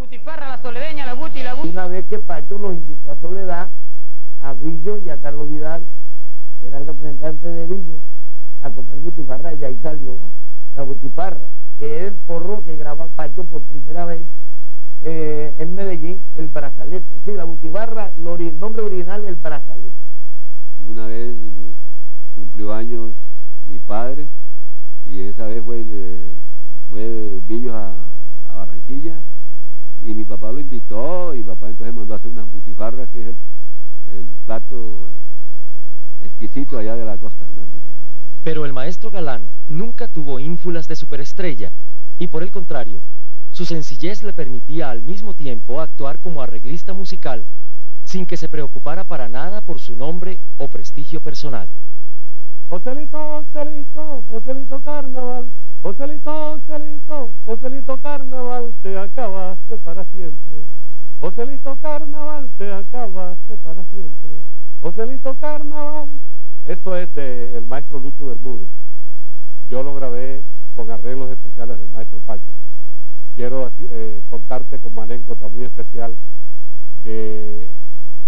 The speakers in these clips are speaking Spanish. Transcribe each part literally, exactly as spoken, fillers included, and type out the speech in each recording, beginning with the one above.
butifarra, la soledeña, la buti, la buti. Una vez que Pacho los invitó a Soledad, a Billo y a Carlos Vidal, que era el representante de Billo, a comer butifarra, y de ahí salió la butifarra, que es el porro que graba Pacho por primera vez eh, en Medellín, el brazalete. Sí, la butifarra, el nombre original, el brazalete. Una vez cumplió años mi padre, y esa vez fue, el, fue Billos a, a Barranquilla, y mi papá lo invitó, y mi papá entonces mandó a hacer unas butifarras, que es el, el plato exquisito allá de la costa. Pero el maestro Galán nunca tuvo ínfulas de superestrella, y por el contrario, su sencillez le permitía al mismo tiempo actuar como arreglista musical, sin que se preocupara para nada por su nombre o prestigio personal. Joselito, Joselito, Joselito Carnaval, Joselito, Joselito, Joselito Carnaval, te acabaste para siempre. Joselito Carnaval, te acabaste para siempre. Joselito Carnaval. Eso es del maestro Lucho Bermúdez. Yo lo grabé con arreglos especiales del maestro Pacho. Quiero eh, contarte como anécdota muy especial que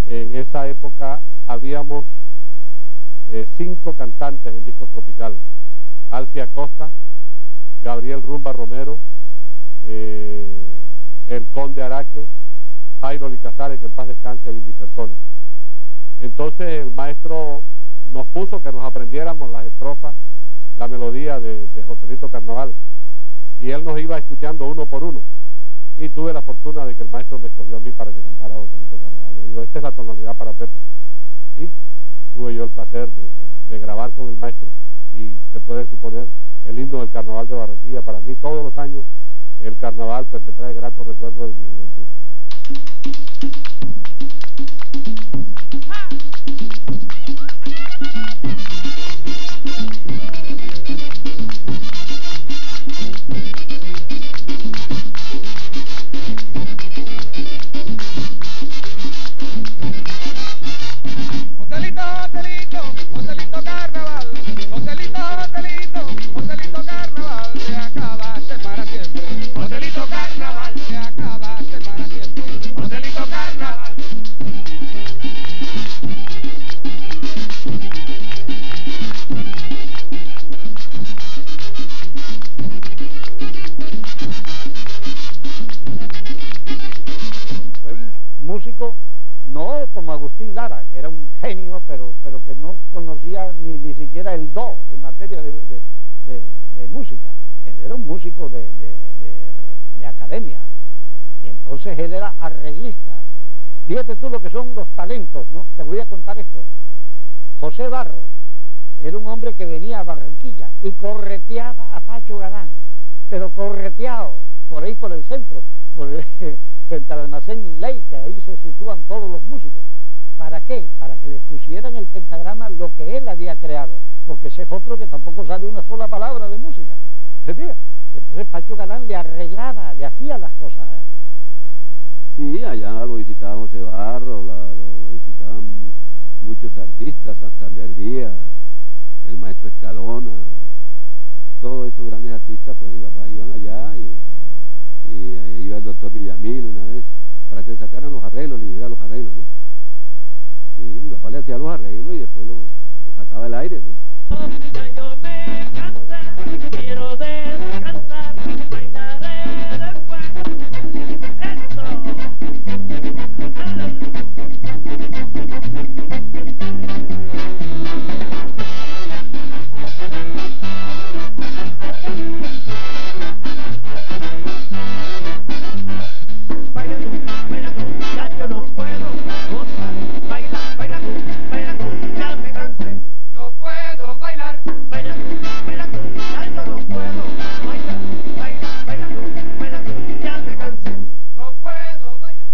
en esa época habíamos eh, cinco cantantes en Discos Tropical: Alfi Acosta, Gabriel Rumba Romero, eh, El Conde Araque, Jairo Licasare, que en paz descanse, y mi persona. Entonces el maestro nos puso que nos aprendiéramos las estrofas, la melodía de, de Joselito Carnaval, y él nos iba escuchando uno por uno, y tuve la fortuna de que el maestro me escogió a mí para que cantara Joselito Carnaval. Me dijo: esta es la tonalidad para Pepe, y tuve yo el placer de, de, de grabar con el maestro, y se puede suponer el himno del Carnaval de Barranquilla. Para mí, todos los años, el Carnaval pues me trae gratos recuerdos de mi juventud. Él era arreglista. Fíjate tú lo que son los talentos, ¿no? Te voy a contar esto. José Barros era un hombre que venía a Barranquilla y correteaba a Pacho Galán, pero correteado por ahí, por el centro, por el, frente al almacén Ley, que ahí se sitúan todos los músicos. ¿Para qué? Para que le pusieran el pentagrama lo que él había creado, porque ese es otro que tampoco sabe una sola palabra de música. Entonces Pacho Galán le arreglaba, le hacía las cosas. Sí, allá lo visitaba José Barros, lo, lo visitaban muchos artistas, Santander Díaz, el maestro Escalona, todos esos grandes artistas. Pues mi papá iban allá, y, y ahí iba el doctor Villamil una vez, para que le sacaran los arreglos, le hiciera los arreglos, ¿no? Sí, mi papá le hacía los arreglos y después lo, lo sacaba del aire, ¿no? Ya yo me cansé, quiero descansar, bailaré después.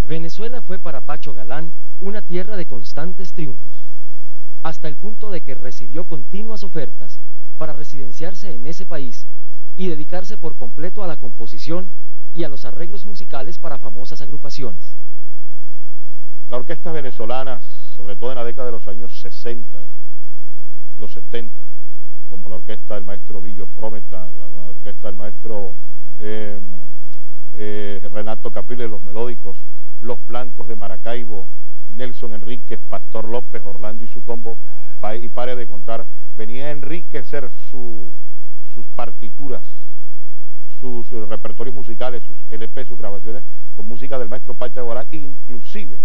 Venezuela fue para Pacho Galán una tierra de constantes triunfos, hasta el punto de que recibió continuas ofertas para residenciarse en ese país y dedicarse por completo a la composición y a los arreglos musicales para famosas agrupaciones. Las orquestas venezolanas, sobre todo en la década de los años sesenta, los setenta, como la orquesta del maestro Billo Frometa, la orquesta del maestro eh, eh, Renato Capriles, Los Melódicos, Los Blancos de Maracaibo, Nelson Enríquez, Pastor López, Orlando y su combo, pa y pare de contar, venía a enriquecer su, sus partituras, sus, sus repertorios musicales, sus L P, sus grabaciones con música del maestro Pacho Galán, inclusive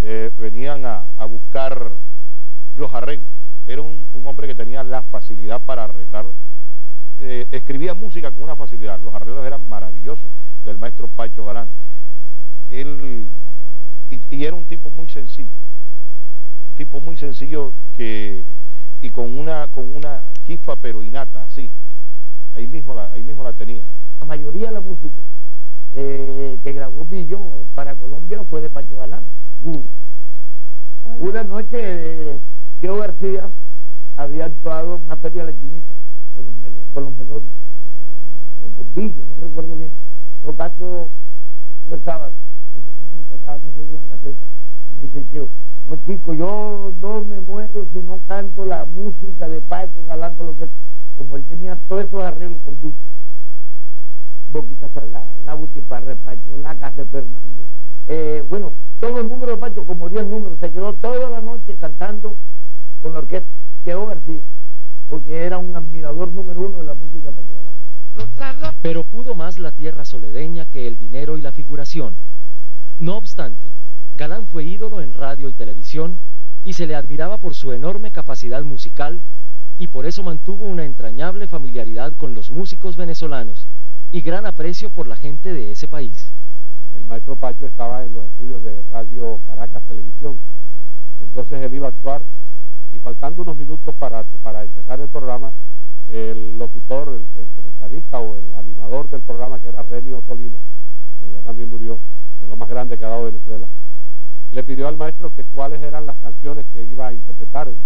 eh, venían a, a buscar los arreglos. Era un, un hombre que tenía la facilidad para arreglar, eh, escribía música con una facilidad, los arreglos eran maravillosos del maestro Pacho Galán. Él, y, y era un tipo muy sencillo, un tipo muy sencillo que, y con una, con una chispa pero innata, así, ahí mismo la, ahí mismo la tenía. La mayoría de la música eh, que grabó Billo para Colombia fue de Pacho Galán. Mm. Bueno. Una noche eh, Chío García había actuado en una feria de la Chinita con los, melo, con los melódicos, con, con Billo, no recuerdo bien, tocando el sábado. Dice Chío, no chico, yo no me muero si no canto la música de Pacho Galán con lo que... Como él tenía todos esos arreglos con Lucho, Boquita Salada, La Butiparra de Pacho, La Casa de Fernando, eh, bueno, todo el número de Pacho, como diez números, se quedó toda la noche cantando con la orquesta, Chío García, porque era un admirador número uno de la música de Pacho Galán. Pero pudo más la tierra soledeña que el dinero y la figuración. No obstante, Galán fue ídolo en radio y televisión y se le admiraba por su enorme capacidad musical, y por eso mantuvo una entrañable familiaridad con los músicos venezolanos y gran aprecio por la gente de ese país. El maestro Pacho estaba en los estudios de Radio Caracas Televisión, entonces él iba a actuar y faltando unos minutos para, para empezar el programa, el locutor, el, el comentarista o el animador del programa, que era Renny Otolina, que ya también murió, de lo más grande que ha dado Venezuela, le pidió al maestro que cuáles eran las canciones que iba a interpretar en,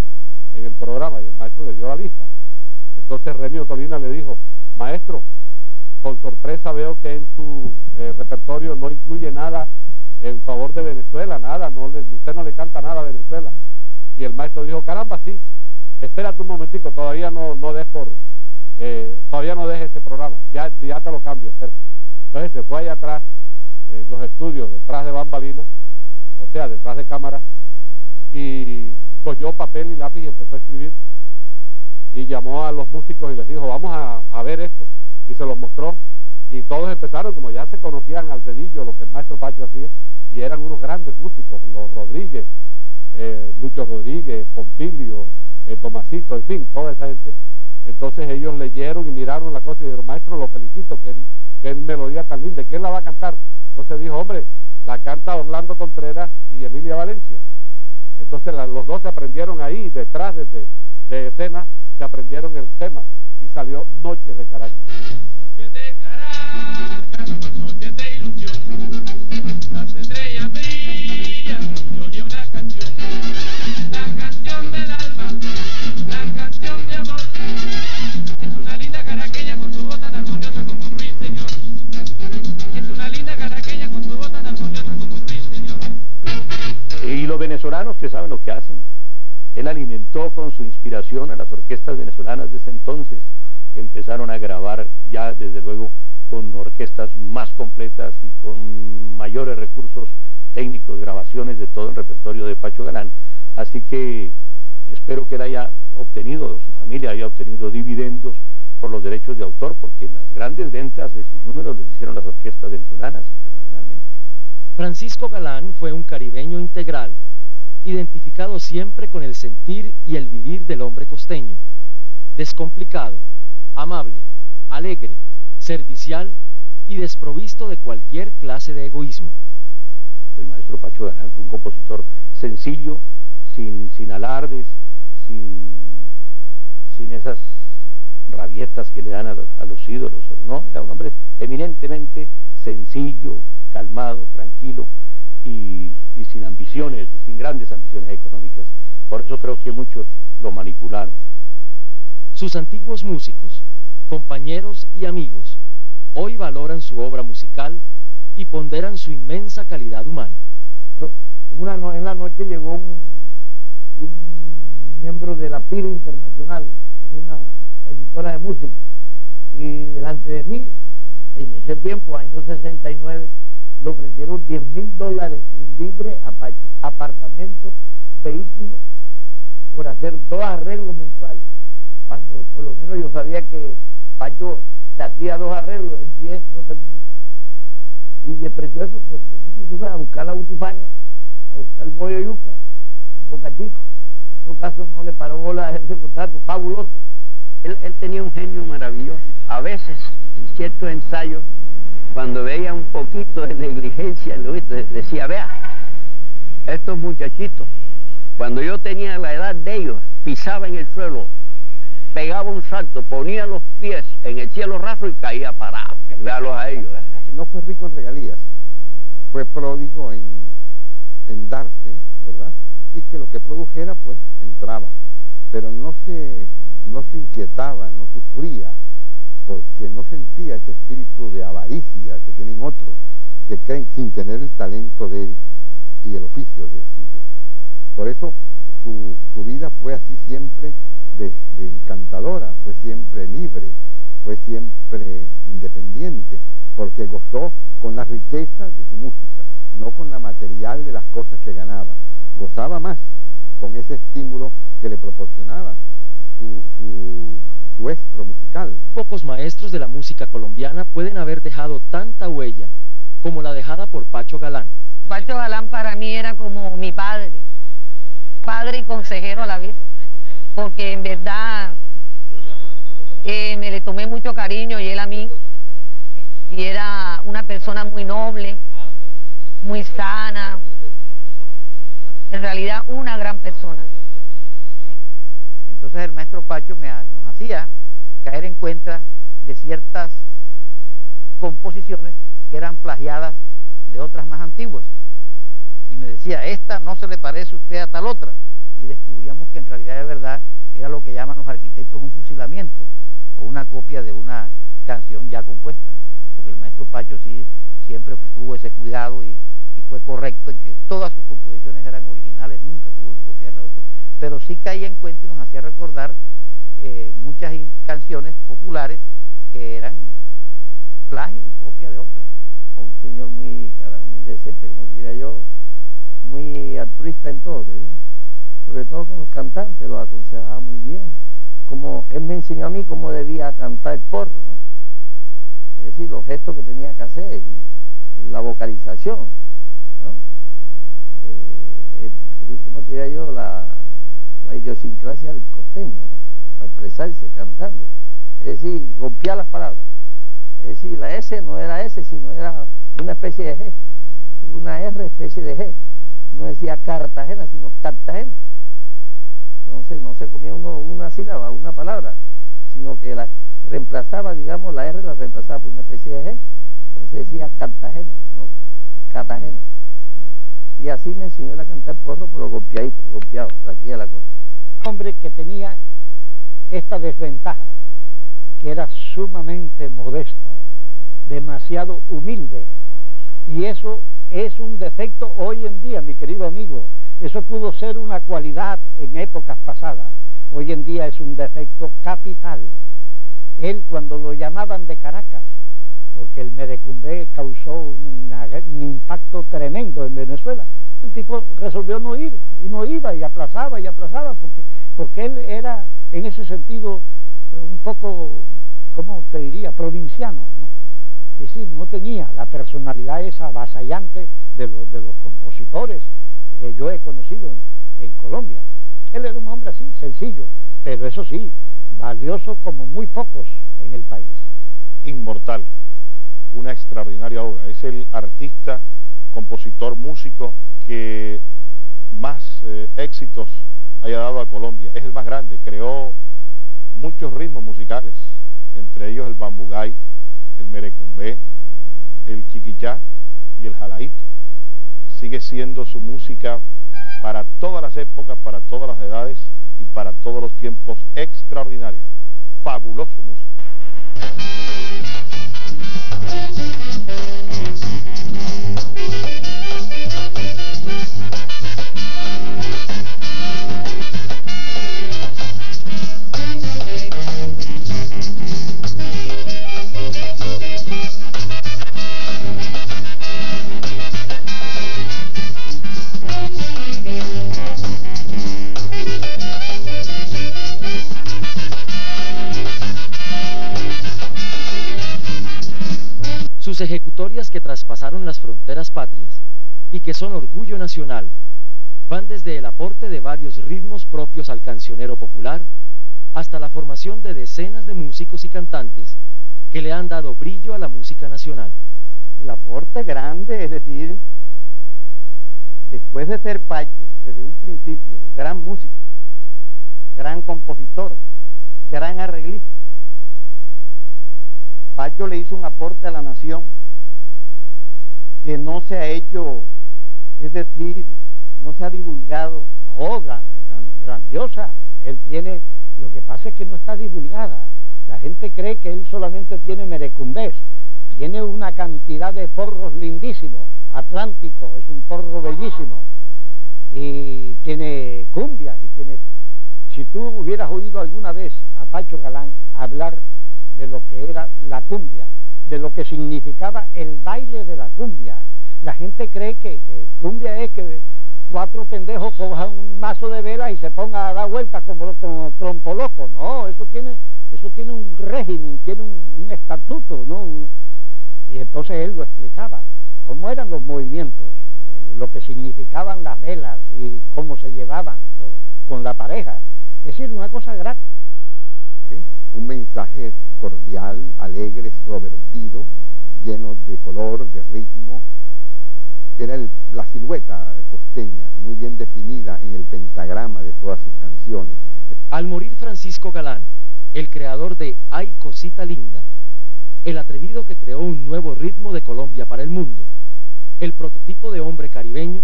en el programa, y el maestro le dio la lista. Entonces Renny Otolina le dijo, maestro, con sorpresa veo que en su eh, repertorio no incluye nada en favor de Venezuela, nada, no le, usted no le canta nada a Venezuela. Y el maestro dijo, caramba, sí, espérate un momentico, todavía no, no des por, eh, todavía no dejes ese programa, ya, ya te lo cambio, espérate. Entonces se fue allá atrás, en los estudios, detrás de bambalinas, o sea, detrás de cámara, y cogió papel y lápiz y empezó a escribir, y llamó a los músicos y les dijo, vamos a, a ver esto, y se los mostró, y todos empezaron, como ya se conocían al dedillo lo que el maestro Pacho hacía, y eran unos grandes músicos, los Rodríguez, eh, Lucho Rodríguez, Pompilio, eh, Tomasito, en fin, toda esa gente. Entonces ellos leyeron y miraron la cosa y dijeron, maestro, lo felicito, que él, que él melodía tan linda, ¿quién la va a cantar? Entonces dijo, hombre, la canta Orlando Contreras y Emilia Valencia. Entonces la, los dos se aprendieron ahí, detrás de, de, de escena, se aprendieron el tema y salió Noche de Caracas. Noche de Caracas, noche de ilusión, las estrellas brillan, yo oye una canción, la canción del alma, la canción de amor. Es una linda caraqueña con su voz tan armoniosa como un ruiseñor. Es una linda caraqueña con su voz tan armoniosa como un ruiseñor. Y los venezolanos que saben lo que hacen. Él alimentó con su inspiración a las orquestas venezolanas de ese entonces. Empezaron a grabar ya desde luego con orquestas más completas y con mayores recursos técnicos, grabaciones de todo el repertorio de Pacho Galán. Así que espero que él haya obtenido, su familia haya obtenido dividendos por los derechos de autor, porque las grandes ventas de sus números les hicieron las orquestas venezolanas internacionalmente. Francisco Galán fue un caribeño integral, identificado siempre con el sentir y el vivir del hombre costeño. Descomplicado, amable, alegre, servicial y desprovisto de cualquier clase de egoísmo. El maestro Pacho Galán fue un compositor sencillo, sin, sin alardes, sin, sin esas rabietas que le dan a los, a los ídolos, ¿no? Era un hombre eminentemente sencillo, calmado, tranquilo y, y sin ambiciones, sin grandes ambiciones económicas. Por eso creo que muchos lo manipularon. Sus antiguos músicos, compañeros y amigos hoy valoran su obra musical y ponderan su inmensa calidad humana. Una no, en la noche llegó un, un miembro de la Pila Internacional, en una editora de música, y delante de mí en ese tiempo, año sesenta y nueve, le ofrecieron diez mil dólares libre a Pacho, apartamento, vehículo, por hacer dos arreglos mensuales. Cuando por lo menos yo sabía que Pacho le hacía dos arreglos en diez, doce minutos. Y despreció eso, pues me puse a buscar la butifarra, a buscar el bollo yuca, el bocachico. En todo caso no le paró bola a ese contrato, fabuloso. Él, él tenía un genio maravilloso. A veces, en ciertos ensayos, cuando veía un poquito de negligencia, Luis decía, vea, estos muchachitos, cuando yo tenía la edad de ellos, pisaba en el suelo, pegaba un salto, ponía los pies en el cielo raso y caía parado. Y véalos a ellos. No fue rico en regalías, fue pródigo en, en darse, ¿verdad? Y que lo que produjera, pues, entraba. Pero no se... no se inquietaba, no sufría, porque no sentía ese espíritu de avaricia que tienen otros, que creen sin tener el talento de él y el oficio de suyo. Por eso su, su vida fue así siempre, desde encantadora, fue siempre libre, fue siempre independiente, porque gozó con las riquezas de su música, no con la material de las cosas que ganaba. Gozaba más con ese estímulo que le proporcionaba Su, su, su estro musical. Pocos maestros de la música colombiana pueden haber dejado tanta huella como la dejada por Pacho Galán. Pacho Galán para mí era como mi padre, padre y consejero a la vez, porque en verdad eh, me le tomé mucho cariño y él a mí, y era una persona muy noble, muy sana, en realidad una gran persona. Entonces el maestro Pacho me ha, nos hacía caer en cuenta de ciertas composiciones que eran plagiadas de otras más antiguas. Y me decía, esta no se le parece usted a tal otra. Y descubríamos que en realidad de verdad era lo que llaman los arquitectos un fusilamiento o una copia de una canción ya compuesta. Porque el maestro Pacho sí siempre tuvo ese cuidado y, y fue correcto en que todas sus composiciones eran originales, nunca tuvo que copiarle a otro. Pero sí caía en cuenta y nos hacía recordar eh, muchas canciones populares que eran plagio y copia de otras. Un señor muy, carajo, muy decente, como diría yo, muy altruista en todo, ¿sí? Sobre todo con los cantantes, los aconsejaba muy bien. Como él me enseñó a mí cómo debía cantar el porro, ¿no? Es decir, los gestos que tenía que hacer, y la vocalización, ¿no? Eh, el, como diría yo, la... la idiosincrasia del costeño, ¿no? Para expresarse cantando, es decir, golpear las palabras, es decir, la S no era S, sino era una especie de G, una R especie de G, no decía Cartagena, sino Cartagena. Entonces no se comía uno una sílaba, una palabra, sino que la reemplazaba, digamos, la R la reemplazaba por una especie de G, entonces decía Cartagena, no Cartagena. Y así me enseñó a cantar porro, pero golpeado, golpeado, de aquí a la costa. Un hombre que tenía esta desventaja, que era sumamente modesto, demasiado humilde. Y eso es un defecto hoy en día, mi querido amigo. Eso pudo ser una cualidad en épocas pasadas. Hoy en día es un defecto capital. Él, cuando lo llamaban de Caracas, porque el merecumbé causó un, un impacto tremendo en Venezuela. El tipo resolvió no ir, y no iba, y aplazaba, y aplazaba, porque, porque él era, en ese sentido, un poco, ¿cómo te diría?, provinciano, ¿no? Es decir, no tenía la personalidad esa avasallante de los, de los compositores que yo he conocido en, en Colombia. Él era un hombre así, sencillo, pero eso sí, valioso como muy pocos en el país. Inmortal. Una extraordinaria obra. Es el artista, compositor, músico que más eh, éxitos haya dado a Colombia. Es el más grande. Creó muchos ritmos musicales, entre ellos el bambugay, el merecumbé, el chiquichá y el jalaíto. Sigue siendo su música para todas las épocas, para todas las edades y para todos los tiempos extraordinaria. Fabuloso músico. Thank you. Historias que traspasaron las fronteras patrias y que son orgullo nacional. Van desde el aporte de varios ritmos propios al cancionero popular, hasta la formación de decenas de músicos y cantantes que le han dado brillo a la música nacional. El aporte grande, es decir, después de ser Pacho, desde un principio, gran músico, gran compositor, gran arreglista, Pacho le hizo un aporte a la nación que no se ha hecho, es decir, no se ha divulgado. No, gran, gran, grandiosa. Él tiene, lo que pasa es que no está divulgada. La gente cree que él solamente tiene merecumbés. Tiene una cantidad de porros lindísimos. Atlántico es un porro bellísimo. Y tiene cumbia. Y tiene... Si tú hubieras oído alguna vez a Pacho Galán hablar de lo que era la cumbia, de lo que significaba el baile de la cumbia, la gente cree que, que cumbia es que cuatro pendejos cojan un mazo de velas y se pongan a dar vueltas como, como trompo loco. No, eso tiene, eso tiene un régimen, tiene un, un estatuto, ¿no? Un, y entonces él lo explicaba, cómo eran los movimientos, eh, lo que significaban las velas y cómo se llevaban todo, con la pareja. Es decir, una cosa grata. ¿Sí? Un mensaje cordial, alegre, extrovertido, lleno de color, de ritmo. Era el, la silueta costeña, muy bien definida en el pentagrama de todas sus canciones. Al morir Francisco Galán, el creador de Ay Cosita Linda, el atrevido que creó un nuevo ritmo de Colombia para el mundo, el prototipo de hombre caribeño,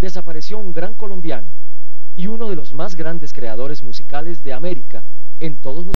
desapareció un gran colombiano y uno de los más grandes creadores musicales de América en todos los